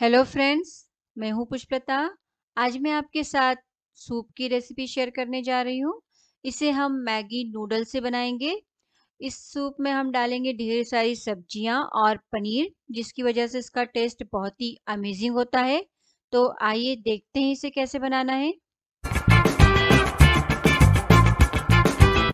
Hello friends, मैं हूं पुष्पलता। आज मैं आपके साथ सूप की रेसिपी शेयर करने जा रही हूं। इसे हम मैगी नूडल से बनाएंगे। इस सूप में हम डालेंगे ढेर सारी सब्जियां और पनीर, जिसकी वजह से इसका टेस्ट बहुत ही अमेजिंग होता है। तो आइए देखते हैं इसे कैसे बनाना है।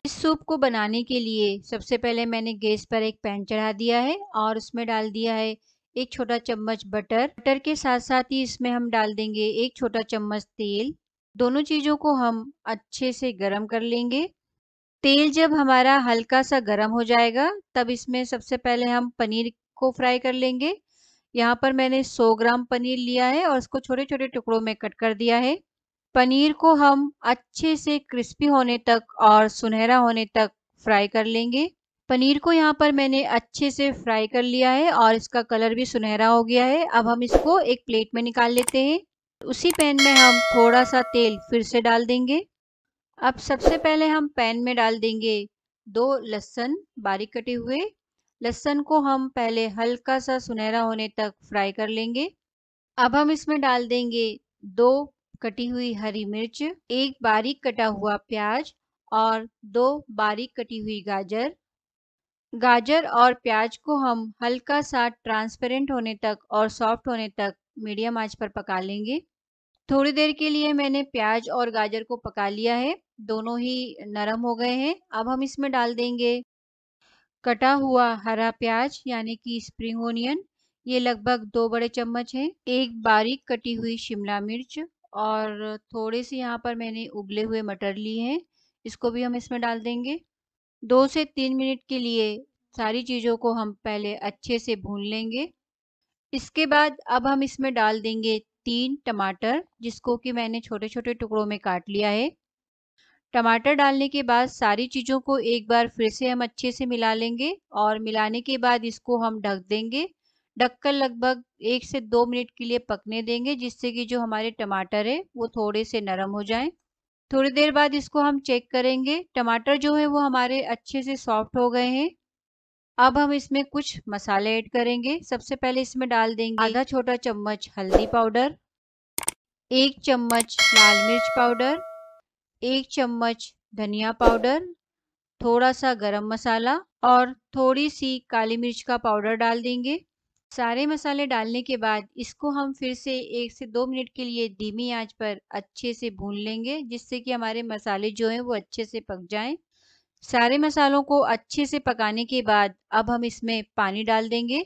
इस सूप को बनाने के लिए सबसे पहले मैंने गैस पर एक पैन चढ़ा दिया है और उसमें डाल दिया है एक छोटा चम्मच बटर के साथ ही इसमें हम डाल देंगे एक छोटा चम्मच तेल। दोनों चीज़ों को हम अच्छे से गरम कर लेंगे। तेल जब हमारा हल्का सा गरम हो जाएगा तब इसमें सबसे पहले हम पनीर को फ्राई कर लेंगे। यहाँ पर मैंने 100 ग्राम पनीर लिया है और इसको छोटे छोटे टुकड़ों में कट कर दिया है। पनीर को हम अच्छे से क्रिस्पी होने तक और सुनहरा होने तक फ्राई कर लेंगे। पनीर को यहाँ पर मैंने अच्छे से फ्राई कर लिया है और इसका कलर भी सुनहरा हो गया है। अब हम इसको एक प्लेट में निकाल लेते हैं। उसी पैन में हम थोड़ा सा तेल फिर से डाल देंगे। अब सबसे पहले हम पैन में डाल देंगे 2 लहसुन बारीक कटे हुए। लहसुन को हम पहले हल्का सा सुनहरा होने तक फ्राई कर लेंगे। अब हम इसमें डाल देंगे 2 कटी हुई हरी मिर्च, 1 बारीक कटा हुआ प्याज और 2 बारीक कटी हुई गाजर। गाजर और प्याज को हम हल्का सा ट्रांसपेरेंट होने तक और सॉफ्ट होने तक मीडियम आंच पर पका लेंगे। थोड़ी देर के लिए मैंने प्याज और गाजर को पका लिया है, दोनों ही नरम हो गए हैं। अब हम इसमें डाल देंगे कटा हुआ हरा प्याज यानी कि स्प्रिंग ओनियन। ये लगभग 2 बड़े चम्मच हैं। 1 बारीक कटी हुई शिमला मिर्च और थोड़े से यहाँ पर मैंने उबले हुए मटर लिए हैं, इसको भी हम इसमें डाल देंगे। 2 से 3 मिनट के लिए सारी चीज़ों को हम पहले अच्छे से भून लेंगे। इसके बाद अब हम इसमें डाल देंगे 3 टमाटर, जिसको कि मैंने छोटे छोटे टुकड़ों में काट लिया है। टमाटर डालने के बाद सारी चीज़ों को एक बार फिर से हम अच्छे से मिला लेंगे और मिलाने के बाद इसको हम ढक देंगे। ढककर लगभग 1 से 2 मिनट के लिए पकने देंगे, जिससे कि जो हमारे टमाटर है वो थोड़े से नरम हो जाएं। थोड़ी देर बाद इसको हम चेक करेंगे। टमाटर जो है वो हमारे अच्छे से सॉफ्ट हो गए हैं। अब हम इसमें कुछ मसाले ऐड करेंगे। सबसे पहले इसमें डाल देंगे आधा छोटा चम्मच हल्दी पाउडर, 1 चम्मच लाल मिर्च पाउडर, 1 चम्मच धनिया पाउडर, थोड़ा सा गरम मसाला और थोड़ी सी काली मिर्च का पाउडर डाल देंगे। सारे मसाले डालने के बाद इसको हम फिर से 1 से 2 मिनट के लिए धीमी आंच पर अच्छे से भून लेंगे, जिससे कि हमारे मसाले जो हैं वो अच्छे से पक जाएं। सारे मसालों को अच्छे से पकाने के बाद अब हम इसमें पानी डाल देंगे।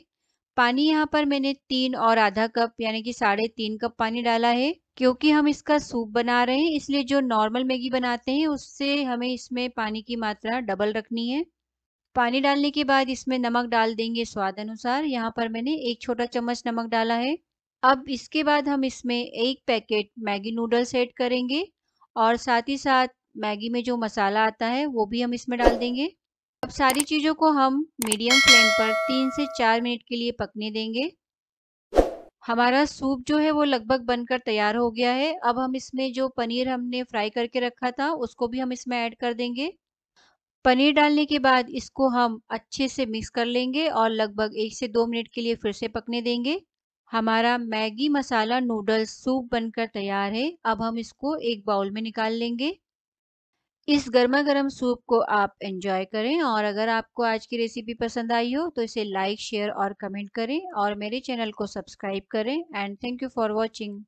पानी यहाँ पर मैंने 3 और आधा कप यानी कि 3.5 कप पानी डाला है। क्योंकि हम इसका सूप बना रहे हैं, इसलिए जो नॉर्मल मैगी बनाते हैं उससे हमें इसमें पानी की मात्रा डबल रखनी है। पानी डालने के बाद इसमें नमक डाल देंगे स्वाद अनुसार। यहाँ पर मैंने 1 छोटा चम्मच नमक डाला है। अब इसके बाद हम इसमें 1 पैकेट मैगी नूडल्स ऐड करेंगे और साथ ही साथ मैगी में जो मसाला आता है वो भी हम इसमें डाल देंगे। अब सारी चीज़ों को हम मीडियम फ्लेम पर 3 से 4 मिनट के लिए पकने देंगे। हमारा सूप जो है वो लगभग बनकर तैयार हो गया है। अब हम इसमें जो पनीर हमने फ्राई करके रखा था उसको भी हम इसमें ऐड कर देंगे। पनीर डालने के बाद इसको हम अच्छे से मिक्स कर लेंगे और लगभग 1 से 2 मिनट के लिए फिर से पकने देंगे। हमारा मैगी मसाला नूडल्स सूप बनकर तैयार है। अब हम इसको एक बाउल में निकाल लेंगे। इस गर्मा गर्म सूप को आप एंजॉय करें और अगर आपको आज की रेसिपी पसंद आई हो तो इसे लाइक, शेयर और कमेंट करें और मेरे चैनल को सब्सक्राइब करें। And thank you for watching.